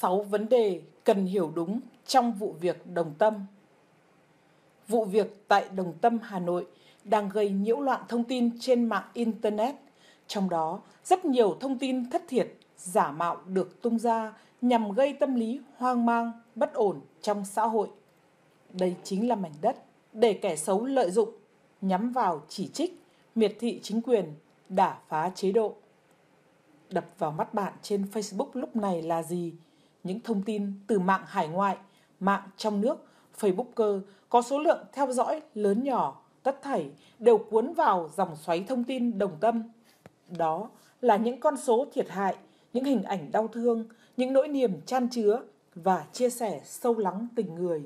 6 vấn đề cần hiểu đúng trong vụ việc Đồng Tâm. Vụ việc tại Đồng Tâm, Hà Nội đang gây nhiễu loạn thông tin trên mạng Internet. Trong đó, rất nhiều thông tin thất thiệt, giả mạo được tung ra nhằm gây tâm lý hoang mang, bất ổn trong xã hội. Đây chính là mảnh đất để kẻ xấu lợi dụng, nhắm vào chỉ trích, miệt thị chính quyền, đả phá chế độ. Đập vào mắt bạn trên Facebook lúc này là gì? Những thông tin từ mạng hải ngoại, mạng trong nước, Facebooker có số lượng theo dõi lớn nhỏ, tất thảy đều cuốn vào dòng xoáy thông tin Đồng Tâm. Đó là những con số thiệt hại, những hình ảnh đau thương, những nỗi niềm chan chứa và chia sẻ sâu lắng tình người.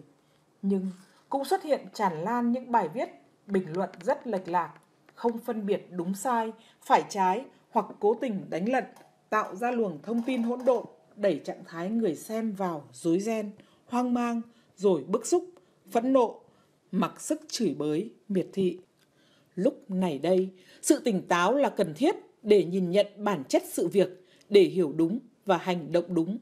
Nhưng cũng xuất hiện tràn lan những bài viết, bình luận rất lệch lạc, không phân biệt đúng sai, phải trái hoặc cố tình đánh lận, tạo ra luồng thông tin hỗn độn, đẩy trạng thái người xem vào rối ren, hoang mang, rồi bức xúc, phẫn nộ, mặc sức chửi bới, miệt thị. Lúc này đây, sự tỉnh táo là cần thiết để nhìn nhận bản chất sự việc, để hiểu đúng và hành động đúng.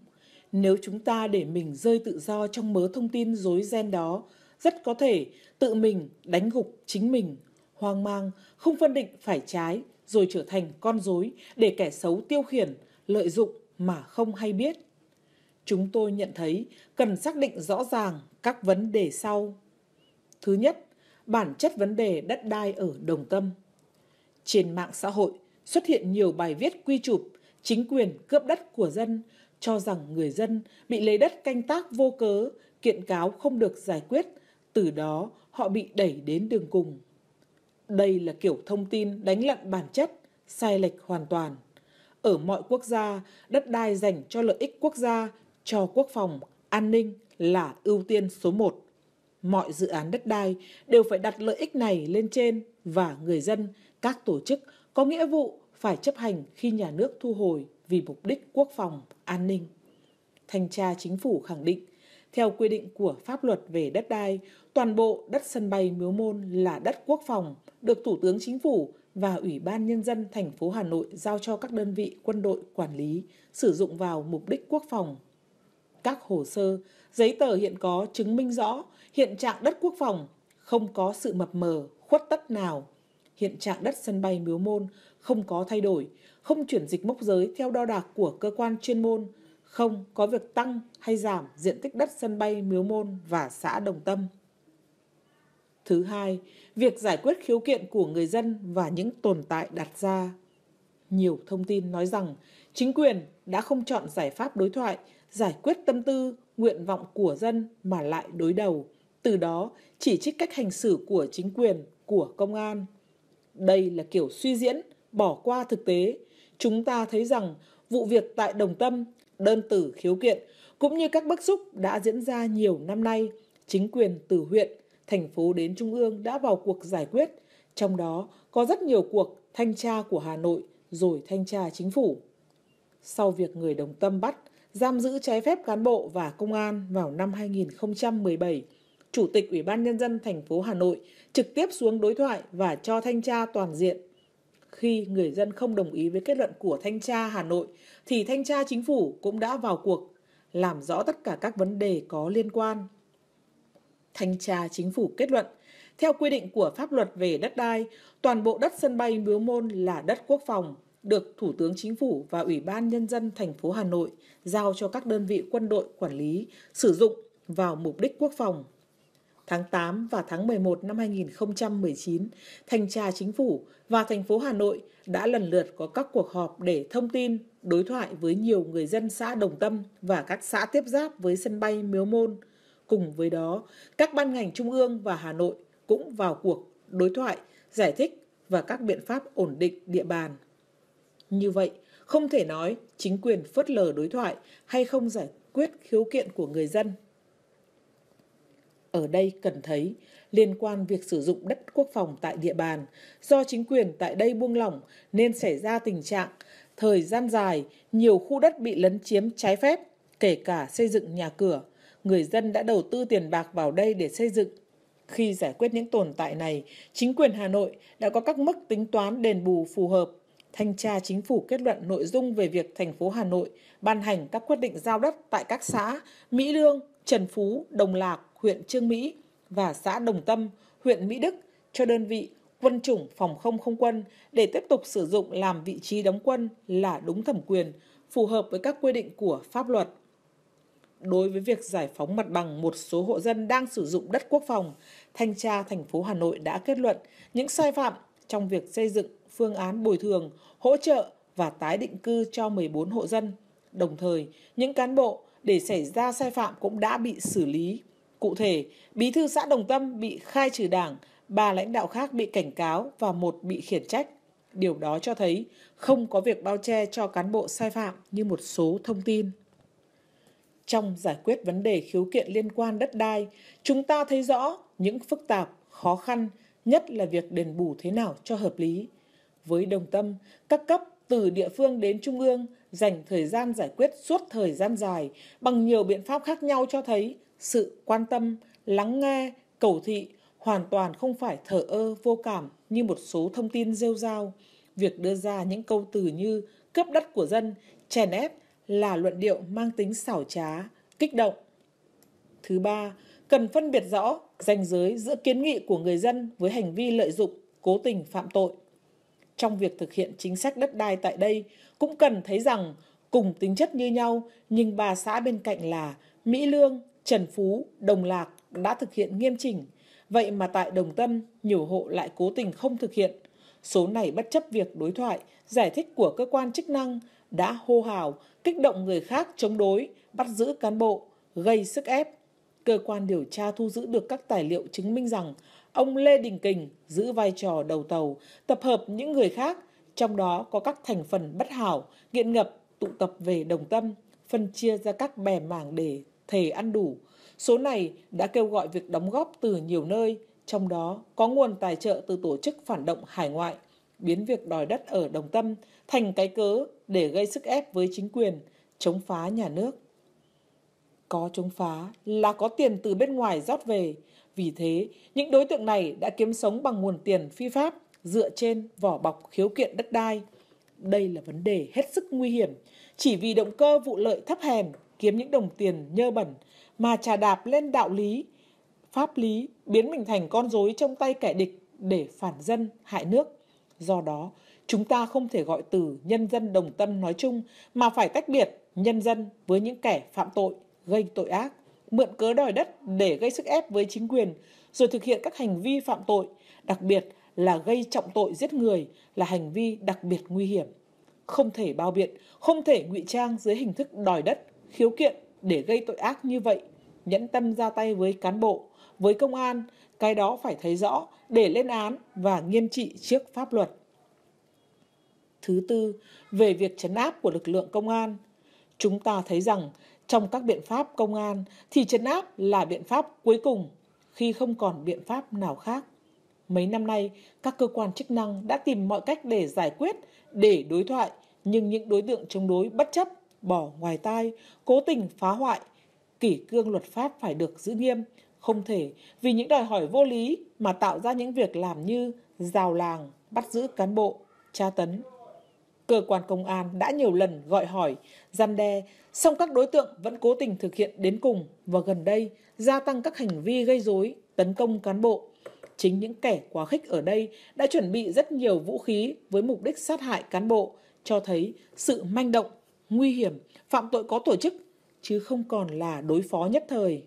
Nếu chúng ta để mình rơi tự do trong mớ thông tin rối ren đó, rất có thể tự mình đánh gục chính mình, hoang mang, không phân định phải trái, rồi trở thành con rối để kẻ xấu tiêu khiển, lợi dụng mà không hay biết. Chúng tôi nhận thấy cần xác định rõ ràng các vấn đề sau. Thứ nhất, bản chất vấn đề đất đai ở Đồng Tâm. Trên mạng xã hội xuất hiện nhiều bài viết quy chụp chính quyền cướp đất của dân, cho rằng người dân bị lấy đất canh tác vô cớ, kiện cáo không được giải quyết, từ đó họ bị đẩy đến đường cùng. Đây là kiểu thông tin đánh lận bản chất, sai lệch hoàn toàn. Ở mọi quốc gia, đất đai dành cho lợi ích quốc gia, cho quốc phòng, an ninh là ưu tiên số 1. Mọi dự án đất đai đều phải đặt lợi ích này lên trên và người dân, các tổ chức có nghĩa vụ phải chấp hành khi nhà nước thu hồi vì mục đích quốc phòng, an ninh. Thanh tra Chính phủ khẳng định, theo quy định của pháp luật về đất đai, toàn bộ đất sân bay Miếu Môn là đất quốc phòng, được Thủ tướng Chính phủ và Ủy ban Nhân dân thành phố Hà Nội giao cho các đơn vị quân đội quản lý, sử dụng vào mục đích quốc phòng. Các hồ sơ, giấy tờ hiện có chứng minh rõ hiện trạng đất quốc phòng không có sự mập mờ, khuất tất nào. Hiện trạng đất sân bay Miếu Môn không có thay đổi, không chuyển dịch mốc giới theo đo đạc của cơ quan chuyên môn, không có việc tăng hay giảm diện tích đất sân bay Miếu Môn và xã Đồng Tâm. Thứ hai, việc giải quyết khiếu kiện của người dân và những tồn tại đặt ra. Nhiều thông tin nói rằng chính quyền đã không chọn giải pháp đối thoại, giải quyết tâm tư, nguyện vọng của dân mà lại đối đầu, từ đó chỉ trích cách hành xử của chính quyền, của công an. Đây là kiểu suy diễn, bỏ qua thực tế. Chúng ta thấy rằng vụ việc tại Đồng Tâm, đơn tử khiếu kiện cũng như các bức xúc đã diễn ra nhiều năm nay. Chính quyền từ huyện, thành phố đến trung ương đã vào cuộc giải quyết, trong đó có rất nhiều cuộc thanh tra của Hà Nội rồi thanh tra chính phủ. Sau việc người Đồng Tâm bắt, giam giữ trái phép cán bộ và công an vào năm 2017, Chủ tịch Ủy ban Nhân dân thành phố Hà Nội trực tiếp xuống đối thoại và cho thanh tra toàn diện. Khi người dân không đồng ý với kết luận của thanh tra Hà Nội, thì thanh tra chính phủ cũng đã vào cuộc, làm rõ tất cả các vấn đề có liên quan. Thanh tra chính phủ kết luận, theo quy định của pháp luật về đất đai, toàn bộ đất sân bay Miếu Môn là đất quốc phòng, được Thủ tướng Chính phủ và Ủy ban Nhân dân thành phố Hà Nội giao cho các đơn vị quân đội quản lý, sử dụng vào mục đích quốc phòng. Tháng 8 và tháng 11 năm 2019, Thanh tra Chính phủ và thành phố Hà Nội đã lần lượt có các cuộc họp để thông tin, đối thoại với nhiều người dân xã Đồng Tâm và các xã tiếp giáp với sân bay Miếu Môn. Cùng với đó, các ban ngành trung ương và Hà Nội cũng vào cuộc đối thoại, giải thích và các biện pháp ổn định địa bàn. Như vậy, không thể nói chính quyền phớt lờ đối thoại hay không giải quyết khiếu kiện của người dân. Ở đây cần thấy, liên quan việc sử dụng đất quốc phòng tại địa bàn, do chính quyền tại đây buông lỏng nên xảy ra tình trạng thời gian dài, nhiều khu đất bị lấn chiếm trái phép, kể cả xây dựng nhà cửa. Người dân đã đầu tư tiền bạc vào đây để xây dựng. Khi giải quyết những tồn tại này, chính quyền Hà Nội đã có các mức tính toán đền bù phù hợp, Thanh tra Chính phủ kết luận nội dung về việc thành phố Hà Nội ban hành các quyết định giao đất tại các xã Mỹ Lương, Trần Phú, Đồng Lạc, huyện Chương Mỹ và xã Đồng Tâm, huyện Mỹ Đức cho đơn vị quân chủng phòng không không quân để tiếp tục sử dụng làm vị trí đóng quân là đúng thẩm quyền, phù hợp với các quy định của pháp luật. Đối với việc giải phóng mặt bằng một số hộ dân đang sử dụng đất quốc phòng, Thanh tra thành phố Hà Nội đã kết luận những sai phạm trong việc xây dựng phương án bồi thường, hỗ trợ và tái định cư cho 14 hộ dân. Đồng thời, những cán bộ để xảy ra sai phạm cũng đã bị xử lý. Cụ thể, bí thư xã Đồng Tâm bị khai trừ đảng, 3 lãnh đạo khác bị cảnh cáo và 1 bị khiển trách. Điều đó cho thấy không có việc bao che cho cán bộ sai phạm như một số thông tin. Trong giải quyết vấn đề khiếu kiện liên quan đất đai, chúng ta thấy rõ những phức tạp, khó khăn, nhất là việc đền bù thế nào cho hợp lý. Với Đồng Tâm, các cấp từ địa phương đến trung ương dành thời gian giải quyết suốt thời gian dài bằng nhiều biện pháp khác nhau cho thấy sự quan tâm, lắng nghe, cầu thị hoàn toàn không phải thờ ơ vô cảm như một số thông tin rêu rao. Việc đưa ra những câu từ như cướp đất của dân, chèn ép là luận điệu mang tính xảo trá, kích động. Thứ ba, cần phân biệt rõ ranh giới giữa kiến nghị của người dân với hành vi lợi dụng, cố tình phạm tội. Trong việc thực hiện chính sách đất đai tại đây, cũng cần thấy rằng cùng tính chất như nhau, nhưng 3 xã bên cạnh là Mỹ Lương, Trần Phú, Đồng Lạc đã thực hiện nghiêm chỉnh. Vậy mà tại Đồng Tâm, nhiều hộ lại cố tình không thực hiện. Số này bất chấp việc đối thoại, giải thích của cơ quan chức năng đã hô hào, kích động người khác chống đối, bắt giữ cán bộ, gây sức ép. Cơ quan điều tra thu giữ được các tài liệu chứng minh rằng ông Lê Đình Kình giữ vai trò đầu tàu, tập hợp những người khác, trong đó có các thành phần bất hảo, nghiện ngập, tụ tập về Đồng Tâm, phân chia ra các bè mảng để thề ăn đủ. Số này đã kêu gọi việc đóng góp từ nhiều nơi, trong đó có nguồn tài trợ từ tổ chức phản động hải ngoại, biến việc đòi đất ở Đồng Tâm thành cái cớ để gây sức ép với chính quyền, chống phá nhà nước. Có chống phá là có tiền từ bên ngoài rót về. Vì thế, những đối tượng này đã kiếm sống bằng nguồn tiền phi pháp dựa trên vỏ bọc khiếu kiện đất đai. Đây là vấn đề hết sức nguy hiểm. Chỉ vì động cơ vụ lợi thấp hèn, kiếm những đồng tiền nhơ bẩn mà chà đạp lên đạo lý, pháp lý, biến mình thành con rối trong tay kẻ địch để phản dân, hại nước. Do đó, chúng ta không thể gọi từ nhân dân Đồng Tâm nói chung mà phải tách biệt nhân dân với những kẻ phạm tội, gây tội ác, mượn cớ đòi đất để gây sức ép với chính quyền, rồi thực hiện các hành vi phạm tội, đặc biệt là gây trọng tội giết người là hành vi đặc biệt nguy hiểm. Không thể bao biện, không thể ngụy trang dưới hình thức đòi đất, khiếu kiện để gây tội ác như vậy, nhẫn tâm ra tay với cán bộ, với công an, cái đó phải thấy rõ để lên án và nghiêm trị trước pháp luật. Thứ tư, về việc trấn áp của lực lượng công an, chúng ta thấy rằng trong các biện pháp công an thì trấn áp là biện pháp cuối cùng khi không còn biện pháp nào khác. Mấy năm nay, các cơ quan chức năng đã tìm mọi cách để giải quyết, để đối thoại, nhưng những đối tượng chống đối bất chấp, bỏ ngoài tai, cố tình phá hoại. Kỷ cương luật pháp phải được giữ nghiêm, không thể vì những đòi hỏi vô lý mà tạo ra những việc làm như rào làng, bắt giữ cán bộ, tra tấn. Cơ quan công an đã nhiều lần gọi hỏi, răn đe, song các đối tượng vẫn cố tình thực hiện đến cùng và gần đây gia tăng các hành vi gây rối, tấn công cán bộ. Chính những kẻ quá khích ở đây đã chuẩn bị rất nhiều vũ khí với mục đích sát hại cán bộ, cho thấy sự manh động, nguy hiểm, phạm tội có tổ chức, chứ không còn là đối phó nhất thời.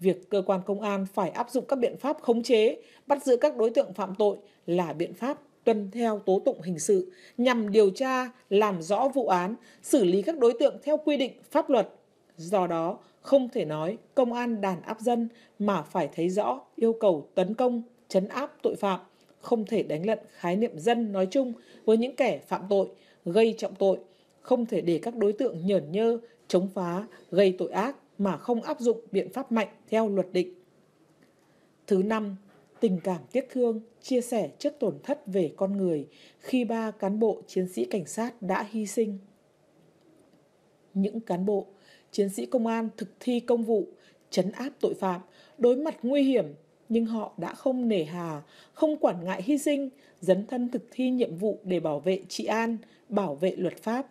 Việc cơ quan công an phải áp dụng các biện pháp khống chế, bắt giữ các đối tượng phạm tội là biện pháp tuân theo tố tụng hình sự nhằm điều tra, làm rõ vụ án, xử lý các đối tượng theo quy định pháp luật. Do đó, không thể nói công an đàn áp dân mà phải thấy rõ yêu cầu tấn công, trấn áp tội phạm, không thể đánh lẫn khái niệm dân nói chung với những kẻ phạm tội, gây trọng tội, không thể để các đối tượng nhởn nhơ, chống phá, gây tội ác mà không áp dụng biện pháp mạnh theo luật định. Thứ năm, tình cảm tiếc thương, chia sẻ trước tổn thất về con người khi 3 cán bộ chiến sĩ cảnh sát đã hy sinh. Những cán bộ, chiến sĩ công an thực thi công vụ, trấn áp tội phạm, đối mặt nguy hiểm, nhưng họ đã không nể hà, không quản ngại hy sinh, dấn thân thực thi nhiệm vụ để bảo vệ trị an, bảo vệ luật pháp.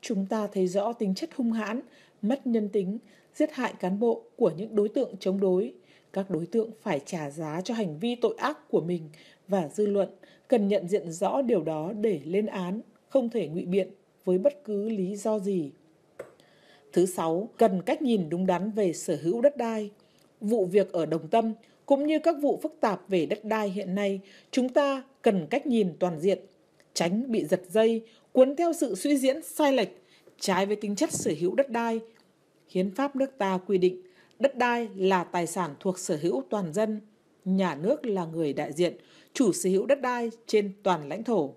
Chúng ta thấy rõ tính chất hung hãn, mất nhân tính, giết hại cán bộ của những đối tượng chống đối. Các đối tượng phải trả giá cho hành vi tội ác của mình và dư luận cần nhận diện rõ điều đó để lên án, không thể ngụy biện với bất cứ lý do gì. Thứ sáu, cần cách nhìn đúng đắn về sở hữu đất đai. Vụ việc ở Đồng Tâm cũng như các vụ phức tạp về đất đai hiện nay, chúng ta cần cách nhìn toàn diện, tránh bị giật dây, cuốn theo sự suy diễn sai lệch, trái với tính chất sở hữu đất đai. Hiến pháp nước ta quy định đất đai là tài sản thuộc sở hữu toàn dân, nhà nước là người đại diện, chủ sở hữu đất đai trên toàn lãnh thổ.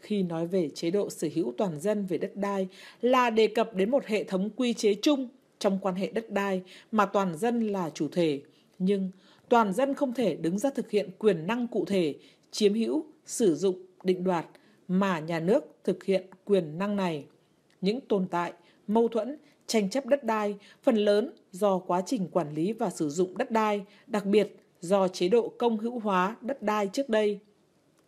Khi nói về chế độ sở hữu toàn dân về đất đai là đề cập đến một hệ thống quy chế chung trong quan hệ đất đai mà toàn dân là chủ thể, nhưng toàn dân không thể đứng ra thực hiện quyền năng cụ thể, chiếm hữu, sử dụng, định đoạt mà nhà nước thực hiện quyền năng này. Những tồn tại, mâu thuẫn, tranh chấp đất đai phần lớn do quá trình quản lý và sử dụng đất đai, đặc biệt do chế độ công hữu hóa đất đai trước đây.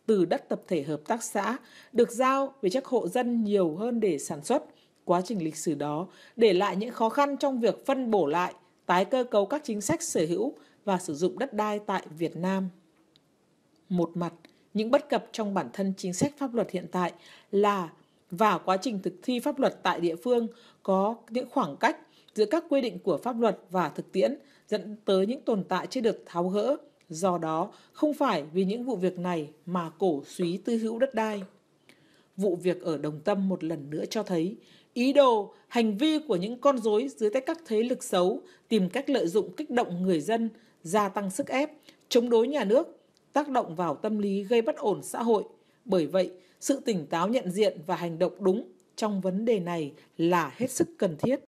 Từ đất tập thể hợp tác xã được giao về các hộ dân nhiều hơn để sản xuất, quá trình lịch sử đó để lại những khó khăn trong việc phân bổ lại, tái cơ cấu các chính sách sở hữu và sử dụng đất đai tại Việt Nam. Một mặt, những bất cập trong bản thân chính sách pháp luật hiện tại là và quá trình thực thi pháp luật tại địa phương có những khoảng cách giữa các quy định của pháp luật và thực tiễn dẫn tới những tồn tại chưa được tháo gỡ. Do đó, không phải vì những vụ việc này mà cổ súy tư hữu đất đai. Vụ việc ở Đồng Tâm một lần nữa cho thấy ý đồ, hành vi của những con rối dưới tay các thế lực xấu tìm cách lợi dụng kích động người dân, gia tăng sức ép, chống đối nhà nước, tác động vào tâm lý gây bất ổn xã hội. Bởi vậy, sự tỉnh táo nhận diện và hành động đúng trong vấn đề này là hết sức cần thiết.